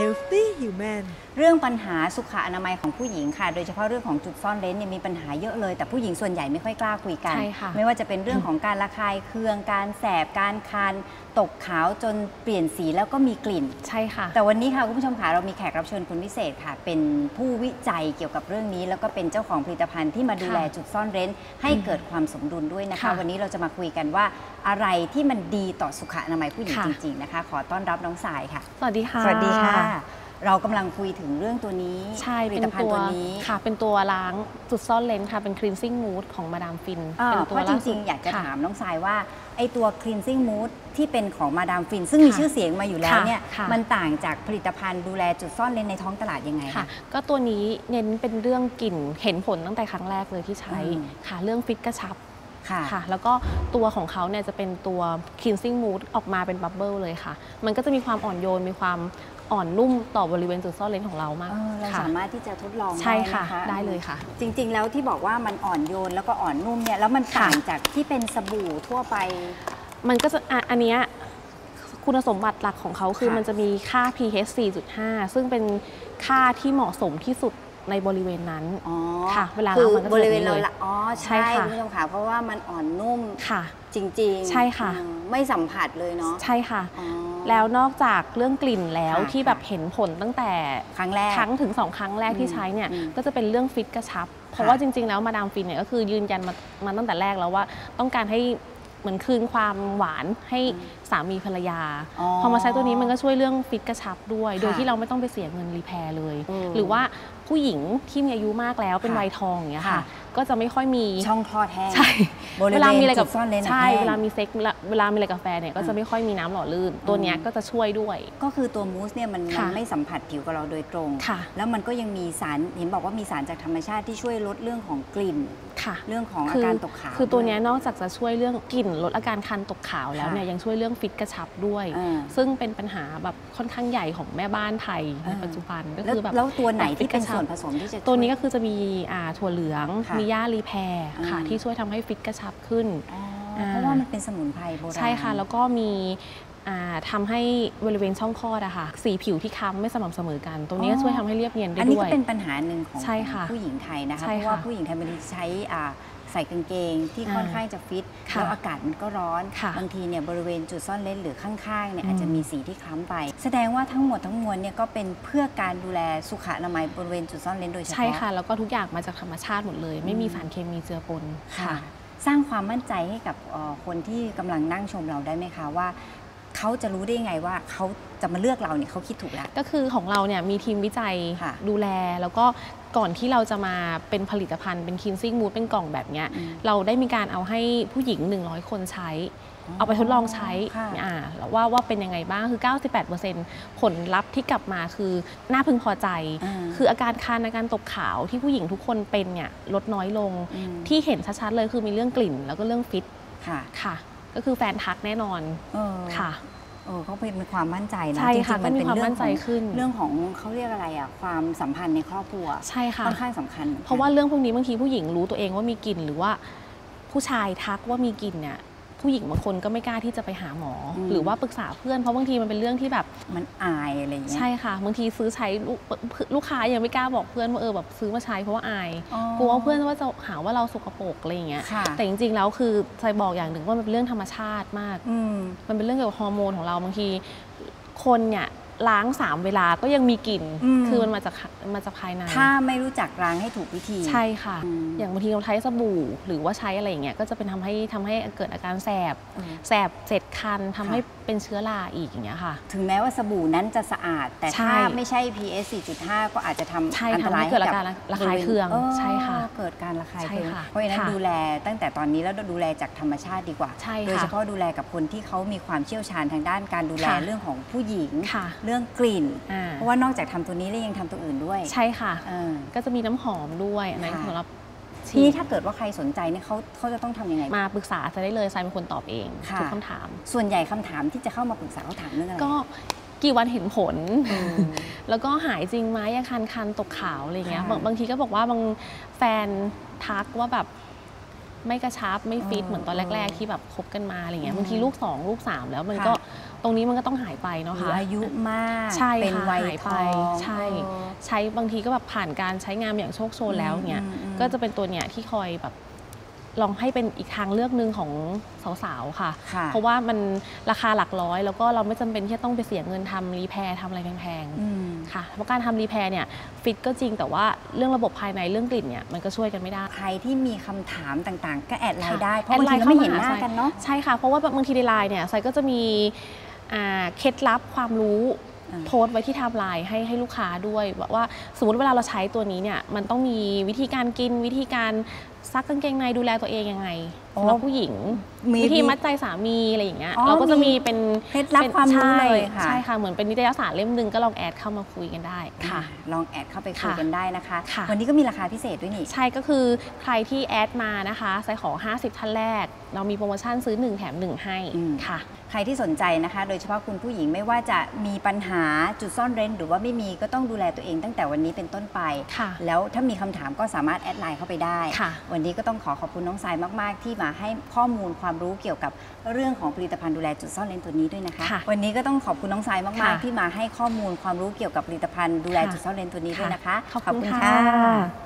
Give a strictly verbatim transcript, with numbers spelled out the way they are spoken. Healthy Human เรื่องปัญหาสุขอนามัยของผู้หญิงค่ะโดยเฉพาะเรื่องของจุดซ่อนเร้นเนี่ยมีปัญหาเยอะเลยแต่ผู้หญิงส่วนใหญ่ไม่ค่อยกล้าคุยกันไม่ว่าจะเป็นเรื่องของการระคายเคืองการแสบการคันตกขาวจนเปลี่ยนสีแล้วก็มีกลิ่นใช่ค่ะแต่วันนี้ค่ะคุณผู้ชมค่ะเรามีแขกรับเชิญคุณพิเศษค่ะเป็นผู้วิจัยเกี่ยวกับเรื่องนี้แล้วก็เป็นเจ้าของผลิตภัณฑ์ที่มาดูแลจุดซ่อนเร้นให้เกิดความสมดุลด้วยนะคะวันนี้เราจะมาคุยกันว่าอะไรที่มันดีต่อสุขอนามัยผู้หญิงจริงๆนะคะขอต้อนรับน้องสายค่ะสวัสดีค่ะสวัสดีค่ะเรากำลังคุยถึงเรื่องตัวนี้ใช่ผลิตภัณฑ์ตัวนี้ค่ะเป็นตัวล้างจุดซ่อนเร้นค่ะเป็น cleansing mood ของมาดามฟินเป็นตัวจริงๆอยากจะถามน้องสายว่าไอตัว cleansing mood ที่เป็นของมาดามฟินซึ่งมีชื่อเสียงมาอยู่แล้วเนี่ยมันต่างจากผลิตภัณฑ์ดูแลจุดซ่อนเร้นในท้องตลาดยังไงคะก็ตัวนี้เน้นเป็นเรื่องกลิ่นเห็นผลตั้งแต่ครั้งแรกเลยที่ใช้ค่ะเรื่องฟิตกระชับค่ะแล้วก็ตัวของเขาเนี่ยจะเป็นตัว cleansing mood ออกมาเป็นบับเบิลเลยค่ะมันก็จะมีความอ่อนโยนมีความอ่อนนุ่มต่อบริเวณจุดซ่อนเร้นของเรามากเราสามารถที่จะทดลองใช่ค่ะได้เลยค่ะจริงๆแล้วที่บอกว่ามันอ่อนโยนแล้วก็อ่อนนุ่มเนี่ยแล้วมันต่างจากที่เป็นสบู่ทั่วไปมันก็จะอันนี้คุณสมบัติหลักของเขาคือมันจะมีค่า pH สี่จุดห้า ซึ่งเป็นค่าที่เหมาะสมที่สุดในบริเวณนั้นค่ะเวลาเราบริเวณเราละอ๋อใช่ค่ะคุณผู้ชมค่ะเพราะว่ามันอ่อนนุ่มค่ะจริงๆใช่ค่ะไม่สัมผัสเลยเนาะใช่ค่ะแล้วนอกจากเรื่องกลิ่นแล้วที่แบบเห็นผลตั้งแต่ครั้งแรกครั้งถึงสองครั้งแรกที่ใช้เนี่ยก็จะเป็นเรื่องฟิตกระชับเพราะว่าจริงๆแล้วมาดามฟินเนี่ยก็คือยืนยันมามาตั้งแต่แรกแล้วว่าต้องการให้เหมือนคืนความหวานให้สามีภรรยาพอมาใช้ตัวนี้มันก็ช่วยเรื่องฟิตกระชับด้วยโดยที่เราไม่ต้องไปเสียเงินรีแพร์เลยหรือว่าผู้หญิงที่มีอายุมากแล้วเป็นวัยทองอย่างเงี้ยค่ะก็จะไม่ค่อยมีช่องคลอดแห้งใช่เวลามีอะไรกับใช่เวลามีเซ็กเวลามีอะไรกับแฟนเนี่ยก็จะไม่ค่อยมีน้ำหล่อลื่นตัวนี้ก็จะช่วยด้วยก็คือตัวมูสเนี่ยมันไม่สัมผัสผิวกับเราโดยตรงแล้วมันก็ยังมีสารเห็นบอกว่ามีสารจากธรรมชาติที่ช่วยลดเรื่องของกลิ่นเรื่องของอาการตกขาวคือตัวนี้นอกจากจะช่วยเรื่องกลิ่นลดอาการคันตกขาวแล้วเนี่ยยังช่วยเรื่องฟิตกระชับด้วยซึ่งเป็นปัญหาแบบค่อนข้างใหญ่ของแม่บ้านไทยในปัจจุบันก็คือแบบแล้วตัวไหนที่เป็นส่วนผสมที่จะตัวนี้ก็คือจะมีถั่วเหลืองมีย่ารีแพร์ค่ะที่ช่วยทำให้ฟิตกระชับขึ้นเพราะว่ามันเป็นสมุนไพรโบราณใช่ค่ะแล้วก็มีทำให้บริเวณช่องคลอดอะค่ะสีผิวที่ค้ำไม่สม่ำเสมอกันตรงนี้ช่วยทำให้เรียบเนียนได้ด้วยอันนี้ก็เป็นปัญหาหนึ่งของผู้หญิงไทยนะคะเพราะว่าผู้หญิงไทยมันใช้ใส่กางเกงที่ค่อนข้างจะฟิตแล้วอากาศมันก็ร้อนบางทีเนี่ยบริเวณจุดซ่อนเร้นหรือข้างๆเนี่ยอาจจะมีสีที่คล้ำไปแสดงว่าทั้งหมดทั้งมวลเนี่ยก็เป็นเพื่อการดูแลสุขอนามัยบริเวณจุดซ่อนเร้นโดยเฉพาะใช่ค่ะแล้วก็ทุกอย่างมาจากธรรมชาติหมดเลยไม่มีสารเคมีเจือปนค่ะสร้างความมั่นใจให้กับคนที่กำลังนั่งชมเราได้ไหมคะว่าเขาจะรู้ได้ยังไงว่าเขาจะมาเลือกเราเนี่ยเขาคิดถูกแล้วก็คือของเราเนี่ยมีทีมวิจัยดูแลแล้วก็ก่อนที่เราจะมาเป็นผลิตภัณฑ์เป็น cleansing mood เป็นกล่องแบบเนี้ยเราได้มีการเอาให้ผู้หญิงหนึ่งร้อยคนใช้เอาไปทดลองใช้แล้วว่าว่าเป็นยังไงบ้างคือ เก้าสิบแปดเปอร์เซ็นต์ ผลลัพธ์ที่กลับมาคือน่าพึงพอใจคืออาการคันอาการตกขาวที่ผู้หญิงทุกคนเป็นเนี่ยลดน้อยลงที่เห็นชัดๆเลยคือมีเรื่องกลิ่นแล้วก็เรื่องฟิตค่ะก็คือแฟนทักแน่นอนค่ะเออเขาเป็นความมั่นใจนะจริงๆมันเป็นเรื่องของเรื่องของเขาเรียกอะไรอะความสัมพันธ์ในครอบครัวใช่ค่ะค่อนข้างสำคัญเพราะว่าเรื่องพวกนี้บางทีผู้หญิงรู้ตัวเองว่ามีกลิ่นหรือว่าผู้ชายทักว่ามีกลิ่นเนี่ยผู้หญิงบางคนก็ไม่กล้าที่จะไปหาหมอหรือว่าปรึกษาเพื่อนเพราะบางทีมันเป็นเรื่องที่แบบมันอายอะไรอย่างเงี้ยใช่ค่ะบางทีซื้อใช้ลูกค้ายังไม่กล้าบอกเพื่อนว่าเออแบบซื้อมาใช้เพราะว่าอายกลัวเพื่อนว่าจะหาว่าเราสกปรกอะไรอย่างเงี้ยแต่จริงๆแล้วคือใส่บอกอย่างหนึ่งว่ามันเป็นเรื่องธรรมชาติมากมันเป็นเรื่องเกี่ยวกับฮอร์โมนของเราบางทีคนเนี่ยล้างสามเวลาก็ยังมีกลิ่นคือมันมาจากมาจากภายในถ้าไม่รู้จักล้างให้ถูกวิธีใช่ค่ะอย่างบางทีเราใช้สบู่หรือว่าใช้อะไรอย่างเงี้ยก็จะเป็นทำให้ทำให้เกิดอาการแสบแสบเจ็ดคันทำให้เป็นเชื้อราอีกอย่างเงี้ยค่ะถึงแม้ว่าสบู่นั้นจะสะอาดแต่ถ้าไม่ใช่ pH สี่จุดห้า ก็อาจจะทำอันตรายให้เกิดอาการระคายเคืองใช่ค่ะเกิดการระคายเคืองเพราะฉะนั้นดูแลตั้งแต่ตอนนี้แล้วดูแลจากธรรมชาติดีกว่าโดยเฉพาะดูแลกับคนที่เขามีความเชี่ยวชาญทางด้านการดูแลเรื่องของผู้หญิงเรื่องกลิ่นเพราะว่านอกจากทำตัวนี้แล้วยังทำตัวอื่นด้วยใช่ค่ะก็จะมีน้ำหอมด้วยอันนั้นสำหรับทีนี้ถ้าเกิดว่าใครสนใจเนี่ยเขาเขาจะต้องทํำยังไงมาปรึกษาจะได้เลยทรายเป็นคนตอบเองทุกคำถามส่วนใหญ่คำถามที่จะเข้ามาปรึกษาเขาถามเรื่องอะไรก็กี่วันเห็นผลแล้วก็หายจริงไหมยาคันคันตกขาวอะไรเงี้ยบางทีก็บอกว่าบางแฟนทักว่าแบบไม่กระชับไม่ฟิตเหมือนตอนแรกๆที่แบบคบกันมาอะไรเงี้ยบางทีลูกสองลูกสามแล้วมันก็ รงนี้มันก็ต้องหายไปเนาะค่ะอายุมากใช่เป็นวัยไปใช่ใช้บางทีก็แบบผ่านการใช้งานอย่างโชคโชนแล้วเนี่ยก็จะเป็นตัวเนี้ยที่คอยแบบลองให้เป็นอีกทางเลือกหนึ่งของสาวๆค่ะเพราะว่ามันราคาหลักร้อยแล้วก็เราไม่จำเป็นที่จะต้องไปเสียเงินทำรีแพร์ทำอะไรแพงๆค่ะเพราะการทำรีแพร์เนี่ยฟิตก็จริงแต่ว่าเรื่องระบบภายในเรื่องกลิ่นเนี่ยมันก็ช่วยกันไม่ได้ใครที่มีคำถามต่างๆก็แอดไลน์ได้เพราะบางทีเราไม่เห็นหน้ากันเนาะใช่ค่ะเพราะว่าบางทีในไลน์เนี่ยไซก็จะมีเคล็ดลับความรู้โพสต์ไว้ที่ไทม์ไลน์ให้ให้ลูกค้าด้วยว่าสมมติเวลาเราใช้ตัวนี้เนี่ยมันต้องมีวิธีการกินวิธีการซักกางเกงในดูแลตัวเองยังไงสำหรับผู้หญิงวิธีมัดใจสามีอะไรอย่างเงี้ยเราก็จะมีเป็นเคล็ดลับความรู้เลยค่ะใช่ค่ะเหมือนเป็นนิตยสารเล่มหนึ่งก็ลองแอดเข้ามาคุยกันได้ค่ะลองแอดเข้าไปคุยกันได้นะคะวันนี้ก็มีราคาพิเศษด้วยนี่ใช่ก็คือใครที่แอดมานะคะใส่ของห้าสิบท่านแรกเรามีโปรโมชั่นซื้อหนึ่งแถมหนึ่งให้ค่ะใครที่สนใจนะคะโดยเฉพาะคุณผู้หญิงไม่ว่าจะมีปัญหาจุดซ่อนเร้นหรือว่าไม่มีก็ต้องดูแลตัวเองตั้งแต่วันนี้เป็นต้นไปแล้วถ้ามีคำถามก็สามารถแอดไลน์เข้าไปได้วันนี้ก็ต้องขอขอบคุณน้องทรายมากๆที่มาให้ข้อมูลความรู้เกี่ยวกับเรื่องของผลิตภัณฑ์ดูแลจุดซ่อนเร้นตัวนี้ด้วยนะคะวันนี้ก็ต้องขอบคุณน้องทรายมากๆที่มาให้ข้อมูลความรู้เกี่ยวกับผลิตภัณฑ์ดูแลจุดซ่อนเร้นตัวนี้ด้วยนะคะขอบคุณค่ะ